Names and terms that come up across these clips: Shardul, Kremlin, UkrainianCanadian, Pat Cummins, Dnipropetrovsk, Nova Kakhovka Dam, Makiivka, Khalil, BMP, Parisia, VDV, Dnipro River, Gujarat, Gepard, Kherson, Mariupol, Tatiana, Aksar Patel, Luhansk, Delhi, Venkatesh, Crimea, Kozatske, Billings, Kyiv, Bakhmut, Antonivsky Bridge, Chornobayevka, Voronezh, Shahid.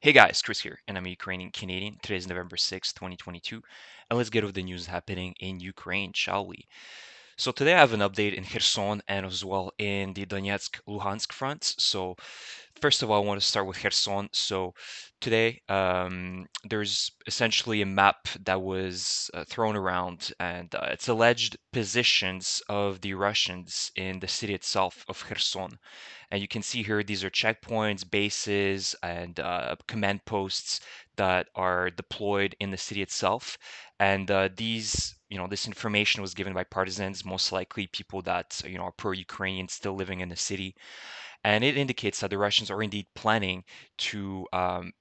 Hey guys, Chris here, and I'm a Ukrainian Canadian. Today is November 6th, 2022, and let's get over the news happening in Ukraine, shall we? So today I have an update in Kherson and as well in the Donetsk-Luhansk fronts. So first of all, I want to start with Kherson. So today there's essentially a map that was thrown around, and it's alleged positions of the Russians in the city itself of Kherson. And you can see here, these are checkpoints, bases, and command posts that are deployed in the city itself. And this information was given by partisans, most likely people that, are pro-Ukrainian still living in the city. And it indicates that the Russians are indeed planning to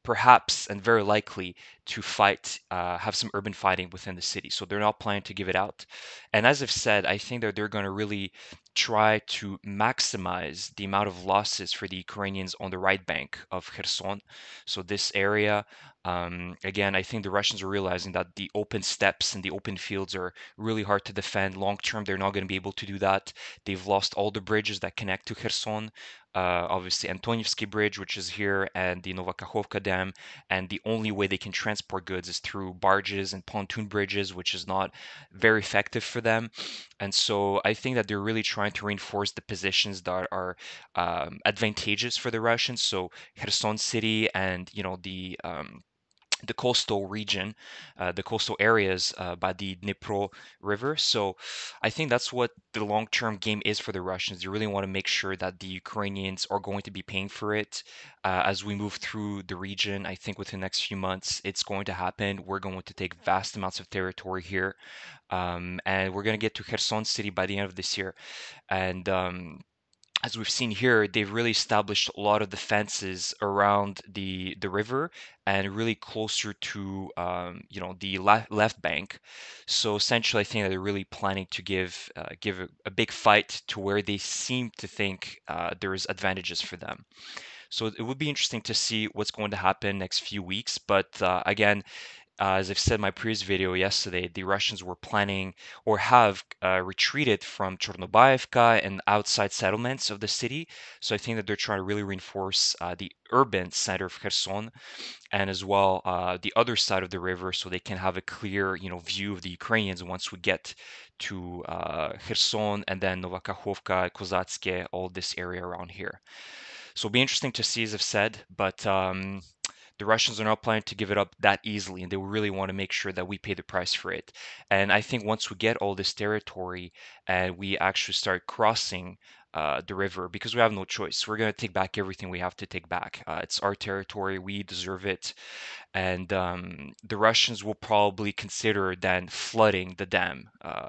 perhaps and very likely to fight, have some urban fighting within the city. So they're not planning to give it out. And as I've said, I think that they're going to really try to maximize the amount of losses for the Ukrainians on the right bank of Kherson. So this area, again, I think the Russians are realizing that the open steppes and the open fields are really hard to defend long term. They're not going to be able to do that. They've lost all the bridges that connect to Kherson. Obviously Antonivsky Bridge, which is here, and the Nova Kakhovka Dam, and the only way they can transport goods is through barges and pontoon bridges, which is not very effective for them. And so I think that they're really trying to reinforce the positions that are advantageous for the Russians. So Kherson City and the coastal region, the coastal areas by the Dnipro River. So I think that's what the long-term game is for the Russians. You really want to make sure that the Ukrainians are going to be paying for it as we move through the region. I think within the next few months, it's going to happen. We're going to take vast amounts of territory here, and we're going to get to Kherson City by the end of this year. And as we've seen here, they've really established a lot of defenses around the river and really closer to, the left bank. So essentially, I think that they're really planning to give a big fight to where they seem to think there's advantages for them. So it would be interesting to see what's going to happen next few weeks. But again, as I've said in my previous video yesterday, the Russians were planning or have retreated from Chornobayevka and outside settlements of the city. So I think that they're trying to really reinforce the urban center of Kherson and as well the other side of the river, so they can have a clear view of the Ukrainians once we get to Kherson and then Nova Kakhovka, Kozatske, all this area around here. So it'll be interesting to see, as I've said, but the Russians are not planning to give it up that easily, and they really want to make sure that we pay the price for it. And I think once we get all this territory and we actually start crossing the river, because we have no choice, we're going to take back everything we have to take back. It's our territory, we deserve it. And the Russians will probably consider then flooding the dam.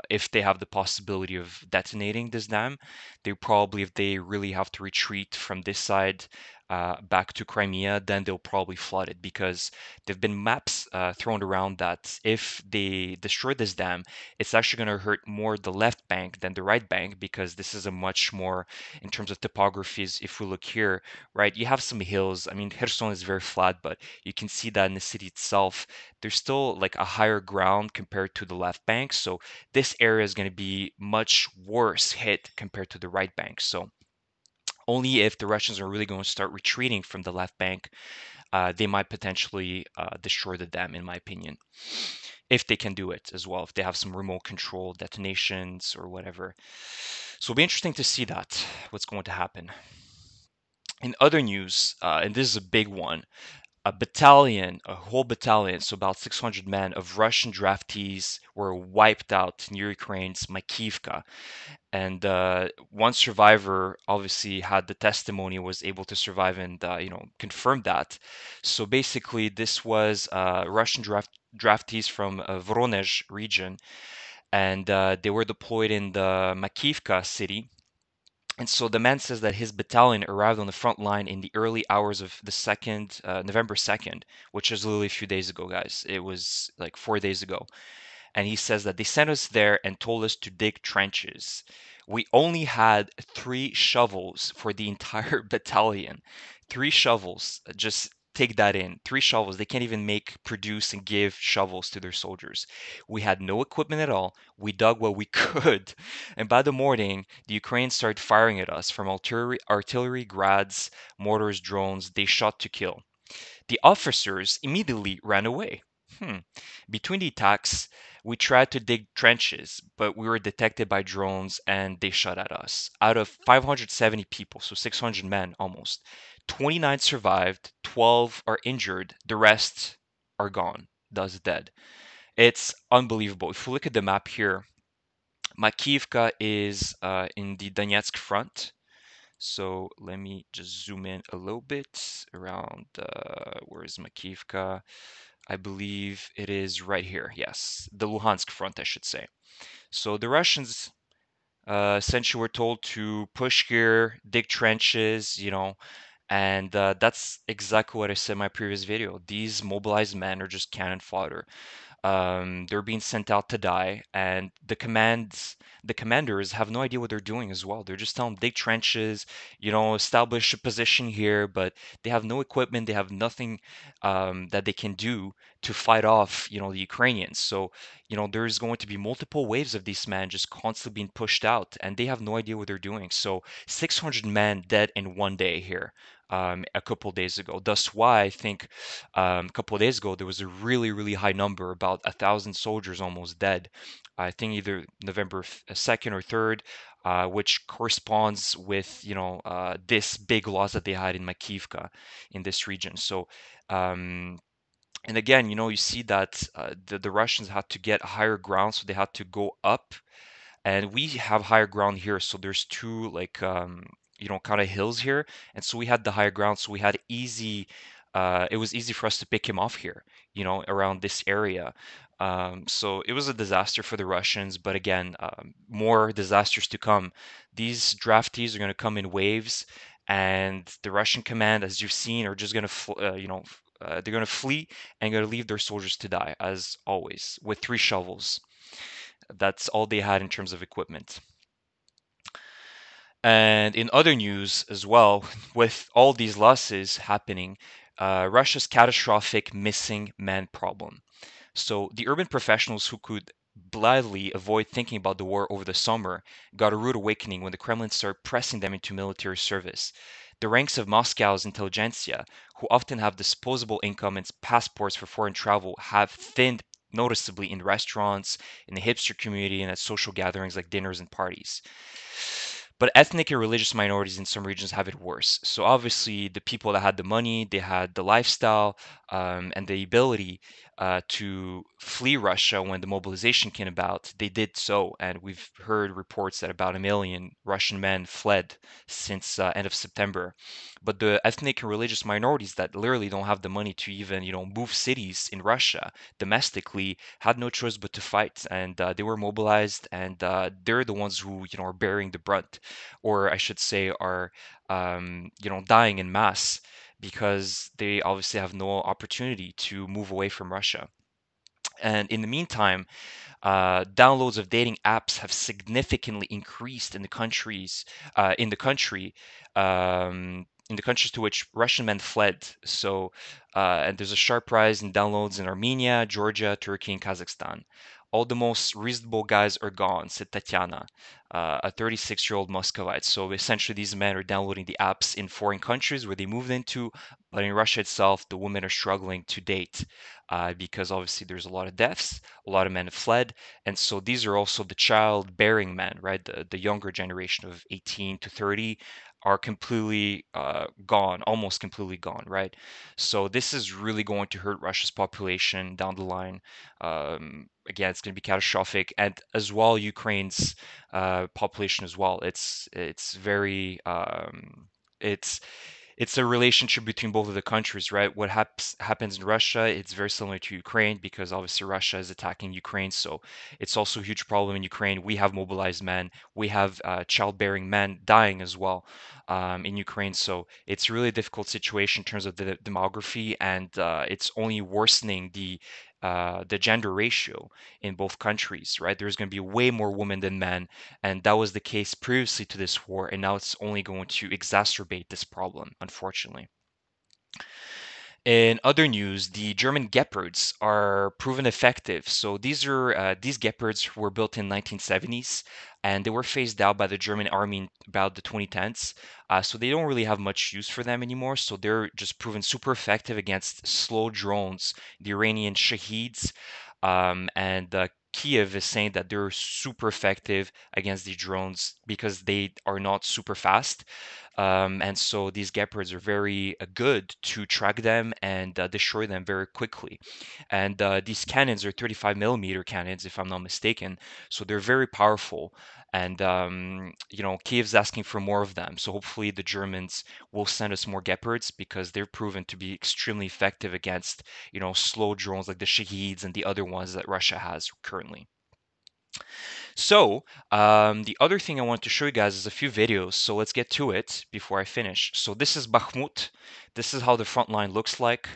If they have the possibility of detonating this dam, they probably, if they really have to retreat from this side, back to Crimea, then they'll probably flood it, because there've been maps thrown around that if they destroy this dam, it's actually going to hurt more the left bank than the right bank, because this is a much more, in terms of topographies, if we look here, right, you have some hills. I mean, Kherson is very flat, but you can see that in the city itself, there's still like a higher ground compared to the left bank. So this area is going to be much worse hit compared to the right bank. So only if the Russians are really going to start retreating from the left bank, they might potentially destroy the dam, in my opinion, if they can do it as well, if they have some remote control detonations or whatever. So it'll be interesting to see that, what's going to happen. In other news, and this is a big one, a whole battalion, so about 600 men of Russian draftees were wiped out near Ukraine's Makiivka. And one survivor obviously had the testimony, was able to survive and, confirm that. So basically, this was Russian draftees from Voronezh region, and they were deployed in the Makiivka city. And so the man says that his battalion arrived on the front line in the early hours of the November 2nd, which is literally a few days ago, guys. It was like 4 days ago. And he says that they sent us there and told us to dig trenches. We only had 3 shovels for the entire battalion. 3 shovels. Just take that in. 3 shovels. They can't even produce and give shovels to their soldiers. We had no equipment at all. We dug what we could. And by the morning, the Ukrainians started firing at us from artillery, grads, mortars, drones. They shot to kill. The officers immediately ran away. Between the attacks, we tried to dig trenches, but we were detected by drones and they shot at us. Out of 570 people, so 600 men almost, 29 survived, 12 are injured, the rest are gone, thus dead. It's unbelievable. If we look at the map here, Makiivka is in the Donetsk front. So let me just zoom in a little bit around, where is Makiivka? I believe it is right here. Yes, the Luhansk front, I should say. So the Russians essentially were told to push here, dig trenches, you know, and that's exactly what I said in my previous video. These mobilized men are just cannon fodder. They're being sent out to die, and the commanders have no idea what they're doing as well. They're just telling them dig trenches, you know, establish a position here, but they have no equipment, they have nothing that they can do to fight off, you know, the Ukrainians. So, you know, there's going to be multiple waves of these men just constantly being pushed out, and they have no idea what they're doing. So 600 men dead in one day here. A couple days ago. That's why I think a couple of days ago there was a really, really high number, about 1,000 soldiers almost dead. I think either November 2nd or 3rd, which corresponds with, you know, this big loss that they had in Makiivka in this region. So, and again, you know, you see that the Russians had to get higher ground, so they had to go up, and we have higher ground here. So there's two, like, you know, kind of hills here, and so we had the higher ground, so we had easy, it was easy for us to pick him off here, you know, around this area. So it was a disaster for the Russians, but again, more disasters to come. These draftees are going to come in waves, and the Russian command, as you've seen, are just going to, you know, they're going to flee and going to leave their soldiers to die, as always, with 3 shovels. That's all they had in terms of equipment. And in other news as well, with all these losses happening, Russia's catastrophic missing man problem. So the urban professionals who could blithely avoid thinking about the war over the summer got a rude awakening when the Kremlin started pressing them into military service. The ranks of Moscow's intelligentsia, who often have disposable income and passports for foreign travel, have thinned noticeably in restaurants, in the hipster community, and at social gatherings like dinners and parties. But ethnic and religious minorities in some regions have it worse. So obviously the people that had the money, they had the lifestyle and the ability to flee Russia when the mobilization came about, they did so. And we've heard reports that about 1 million Russian men fled since end of September. But the ethnic and religious minorities that literally don't have the money to even, you know, move cities in Russia domestically had no choice but to fight. And they were mobilized, and they're the ones who, you know, are bearing the brunt. Or I should say are, you know, dying in mass because they obviously have no opportunity to move away from Russia. And in the meantime, downloads of dating apps have significantly increased in the countries, in the countries to which Russian men fled. So, and there's a sharp rise in downloads in Armenia, Georgia, Turkey, and Kazakhstan. All the most reasonable guys are gone, said Tatiana, a 36-year-old Muscovite. So essentially, these men are downloading the apps in foreign countries where they moved into, but in Russia itself, the women are struggling to date because obviously there's a lot of deaths, a lot of men have fled, and so these are also the child-bearing men, right? The younger generation of 18 to 30 are completely gone, almost completely gone, right? So this is really going to hurt Russia's population down the line. Again, it's going to be catastrophic, and as well Ukraine's population as well. It's very it's a relationship between both of the countries, right? What happens in Russia, it's very similar to Ukraine because obviously Russia is attacking Ukraine, so it's also a huge problem in Ukraine. We have mobilized men, we have childbearing men dying as well in Ukraine, so it's really a difficult situation in terms of the demography, and it's only worsening the gender ratio in both countries, right? There's going to be way more women than men, and that was the case previously to this war, and now it's only going to exacerbate this problem, unfortunately. In other news, the German Gepards are proven effective. So these Gepards were built in 1970s, and they were phased out by the German army in about the 2010s. So they don't really have much use for them anymore. So they're just proven super effective against slow drones, the Iranian Shahids, and Kyiv is saying that they're super effective against the drones because they are not super fast. And so these Gepards are very good to track them and destroy them very quickly. And these cannons are 35mm cannons, if I'm not mistaken. So they're very powerful. And, Kyiv's asking for more of them. So hopefully the Germans will send us more Gepards because they're proven to be extremely effective against, slow drones like the Shahids and the other ones that Russia has currently. So the other thing I want to show you guys is a few videos. So let's get to it before I finish. So this is Bakhmut. This is how the front line looks like.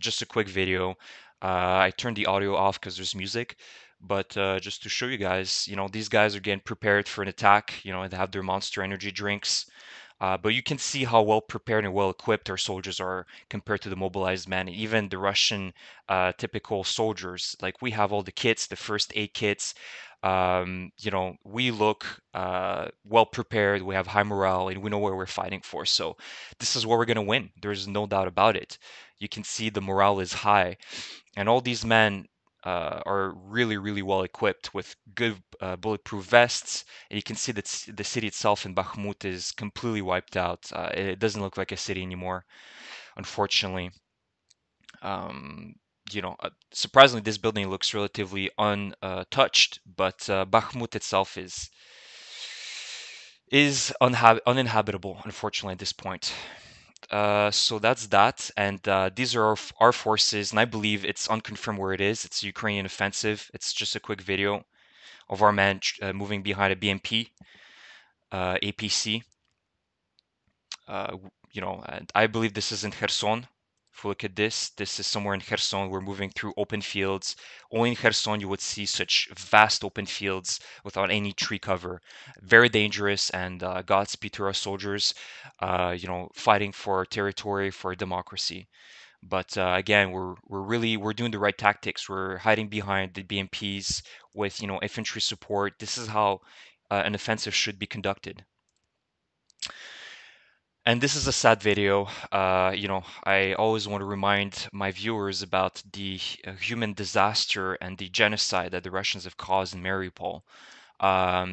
Just a quick video. I turned the audio off because there's music. But just to show you guys, these guys are getting prepared for an attack. They have their Monster energy drinks. But you can see how well prepared and well equipped our soldiers are compared to the mobilized men. Even the Russian typical soldiers, like we have all the kits, the first aid kits. We look well prepared. We have high morale and we know what we're fighting for. So this is what we're going to win. There's no doubt about it. You can see the morale is high, and all these men are really well equipped with good bulletproof vests, and you can see that the city itself in Bakhmut is completely wiped out. It doesn't look like a city anymore, unfortunately. Surprisingly, this building looks relatively untouched, but Bakhmut itself is uninhabitable, unfortunately, at this point. So that's that, and these are our forces, and I believe it's unconfirmed where it is. It's the Ukrainian offensive. It's just a quick video of our men moving behind a BMP, APC. And I believe this is in Kherson. If we look at this, this is somewhere in Kherson. We're moving through open fields. Only in Kherson you would see such vast open fields without any tree cover. Very dangerous, and Godspeed to our soldiers, fighting for territory, for democracy. But again, we're doing the right tactics. We're hiding behind the BMPs with infantry support. This is how an offensive should be conducted. And this is a sad video. I always want to remind my viewers about the human disaster and the genocide that the Russians have caused in Mariupol.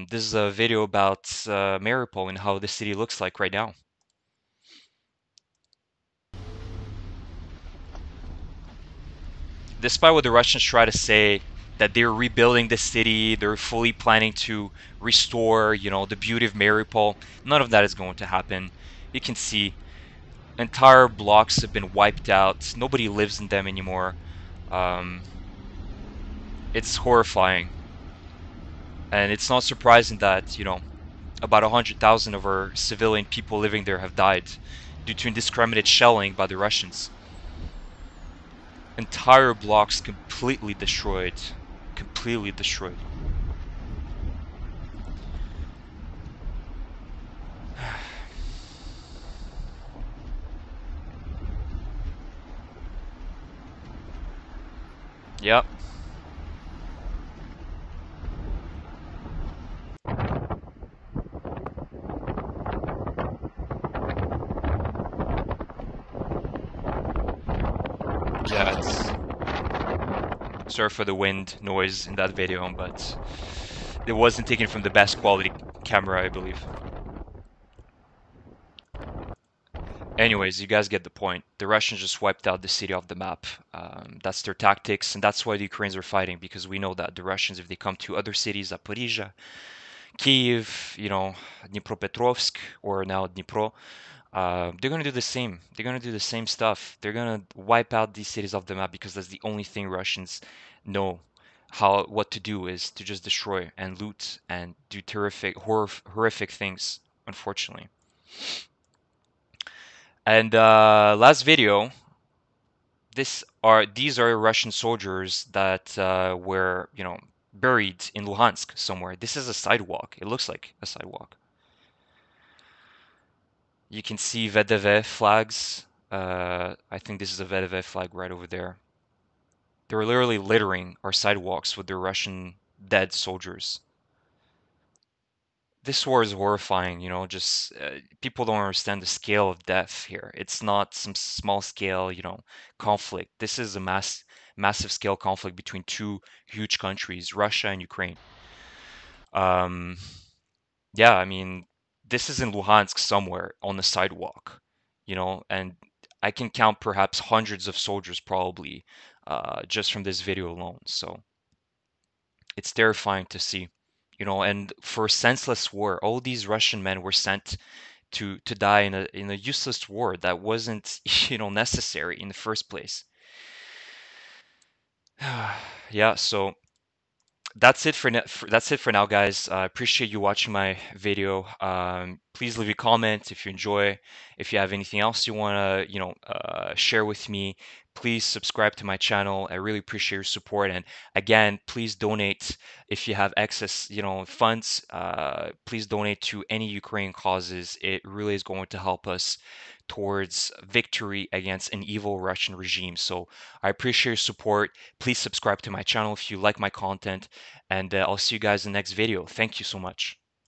This is a video about Mariupol and how the city looks like right now. Despite what the Russians try to say, that they're rebuilding the city, they're fully planning to restore, the beauty of Mariupol, none of that is going to happen. You can see entire blocks have been wiped out. Nobody lives in them anymore. It's horrifying. And it's not surprising that, about 100,000 of our civilian people living there have died due to indiscriminate shelling by the Russians. Entire blocks completely destroyed. Completely destroyed. Yep. Yeah, it's... Sorry for the wind noise in that video, but it wasn't taken from the best quality camera, I believe. Anyways, you guys get the point. The Russians just wiped out the city off the map. That's their tactics, and that's why the Ukrainians are fighting, because we know that the Russians, if they come to other cities, like Parisia, Kyiv, Dnipropetrovsk, or now Dnipro, they're going to do the same. They're going to do the same stuff. They're going to wipe out these cities off the map, because that's the only thing Russians know what to do, is to just destroy and loot and do terrific, horrific things, unfortunately. And last video, these are Russian soldiers that were, buried in Luhansk somewhere. This is a sidewalk. It looks like a sidewalk. You can see VDV flags, I think this is a VDV flag right over there. They were literally littering our sidewalks with their Russian dead soldiers. This war is horrifying, you know, just people don't understand the scale of death here. It's not some small scale, you know, conflict. This is a massive scale conflict between two huge countries, Russia and Ukraine. Yeah, I mean, this is in Luhansk somewhere on the sidewalk, you know, and I can count perhaps hundreds of soldiers probably just from this video alone. So it's terrifying to see. You know, and for a senseless war, all these Russian men were sent to die in a useless war that wasn't, you know, necessary in the first place. Yeah, so that's it for now, guys. I appreciate you watching my video. Please leave a comment if you enjoy. If you have anything else you want to, you know, share with me, please subscribe to my channel. I really appreciate your support. And again, please donate if you have excess, you know, funds. Please donate to any Ukrainian causes. It really is going to help us towards victory against an evil Russian regime. So I appreciate your support. Please subscribe to my channel if you like my content. And I'll see you guys in the next video. Thank you so much.